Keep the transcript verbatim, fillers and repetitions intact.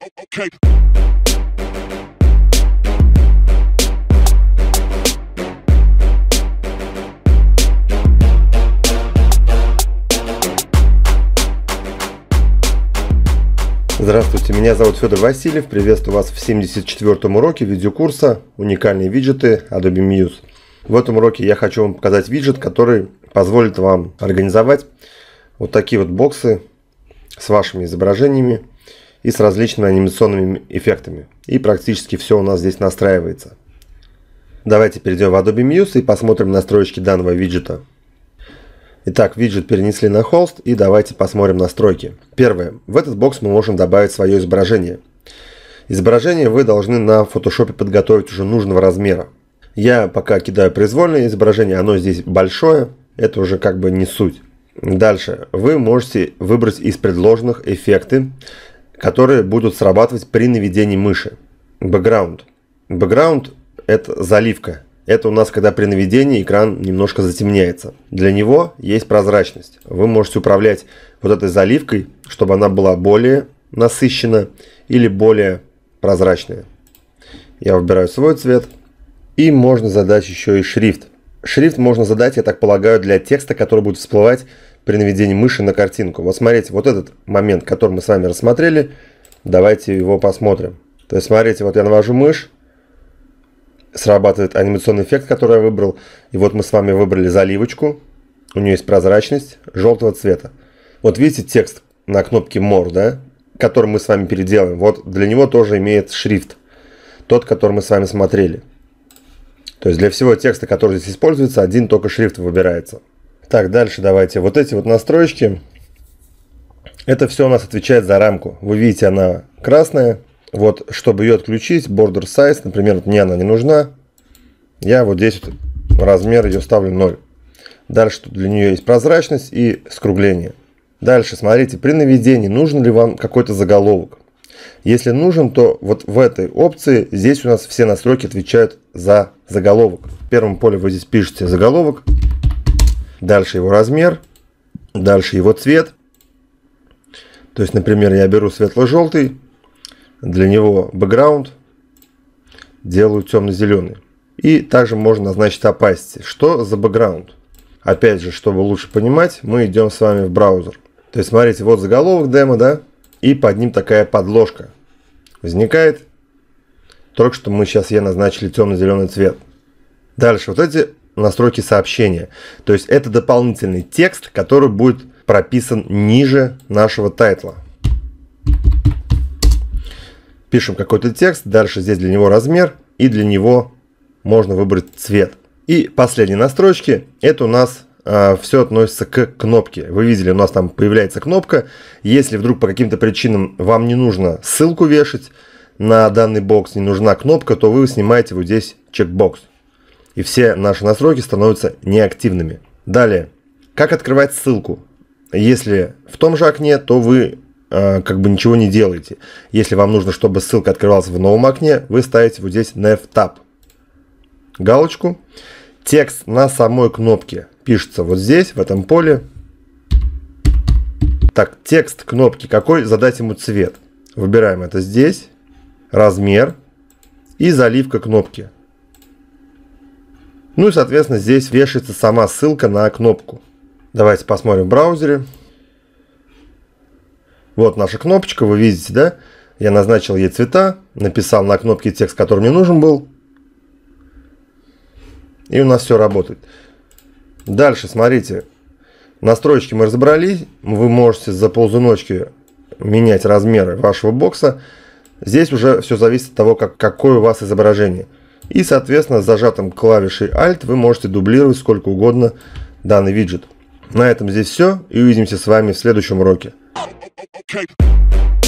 Okay. Здравствуйте, меня зовут Федор Васильев, приветствую вас в семьдесят четвёртом уроке видеокурса «Уникальные виджеты Adobe Muse». В этом уроке я хочу вам показать виджет, который позволит вам организовать вот такие вот боксы с вашими изображениями и с различными анимационными эффектами. И практически все у нас здесь настраивается. Давайте перейдем в Adobe Muse и посмотрим настройки данного виджета. Итак, виджет перенесли на холст, и давайте посмотрим настройки. Первое. В этот бокс мы можем добавить свое изображение. Изображение вы должны на Photoshop подготовить уже нужного размера. Я пока кидаю произвольное изображение, оно здесь большое, это уже как бы не суть. Дальше. Вы можете выбрать из предложенных эффекты, которые будут срабатывать при наведении мыши. Бэкграунд. Бэкграунд – это заливка. Это у нас, когда при наведении экран немножко затемняется. Для него есть прозрачность. Вы можете управлять вот этой заливкой, чтобы она была более насыщена или более прозрачная. Я выбираю свой цвет. И можно задать еще и шрифт. Шрифт можно задать, я так полагаю, для текста, который будет всплывать при наведении мыши на картинку. Вот смотрите, вот этот момент, который мы с вами рассмотрели, давайте его посмотрим. То есть смотрите, вот я навожу мышь, срабатывает анимационный эффект, который я выбрал. И вот мы с вами выбрали заливочку. У нее есть прозрачность желтого цвета. Вот видите текст на кнопке More, да, который мы с вами переделаем. Вот для него тоже имеет шрифт. Тот, который мы с вами смотрели. То есть для всего текста, который здесь используется, один только шрифт выбирается. Так, дальше давайте. Вот эти вот настройки. Это все у нас отвечает за рамку. Вы видите, она красная. Вот, чтобы ее отключить, border size, например, мне она не нужна. Я вот здесь вот размер ее ставлю ноль. Дальше для нее есть прозрачность и скругление. Дальше, смотрите, при наведении нужен ли вам какой-то заголовок. Если нужен, то вот в этой опции здесь у нас все настройки отвечают за заголовок. В первом поле вы здесь пишете заголовок. Дальше его размер. Дальше его цвет. То есть, например, я беру светло-желтый. Для него бэкграунд делаю темно-зеленый. И также можно назначить opacity. Что за бэкграунд? Опять же, чтобы лучше понимать, мы идем с вами в браузер. То есть, смотрите, вот заголовок демо, да? И под ним такая подложка возникает. Только что мы сейчас ей назначили темно-зеленый цвет. Дальше вот эти настройки сообщения. То есть, это дополнительный текст, который будет прописан ниже нашего тайтла. Пишем какой-то текст, дальше здесь для него размер, и для него можно выбрать цвет. И последние настройки, это у нас э, все относится к кнопке. Вы видели, у нас там появляется кнопка. Если вдруг по каким-то причинам вам не нужно ссылку вешать на данный бокс, не нужна кнопка, то вы снимаете вот здесь чекбокс. И все наши настройки становятся неактивными. Далее, как открывать ссылку? Если в том же окне, то вы как бы ничего не делаете. Если вам нужно, чтобы ссылка открывалась в новом окне, вы ставите вот здесь Nav Tab галочку. Текст на самой кнопке пишется вот здесь, в этом поле. Так, текст кнопки какой? Задать ему цвет. Выбираем это здесь. Размер. И заливка кнопки. Ну и, соответственно, здесь вешается сама ссылка на кнопку. Давайте посмотрим в браузере. Вот наша кнопочка, вы видите, да? Я назначил ей цвета, написал на кнопке текст, который мне нужен был. И у нас все работает. Дальше, смотрите, настройки мы разобрались. Вы можете за ползуночки менять размеры вашего бокса. Здесь уже все зависит от того, как, какое у вас изображение. И, соответственно, с зажатым клавишей Alt вы можете дублировать сколько угодно данный виджет. На этом здесь все, и увидимся с вами в следующем уроке. Okay.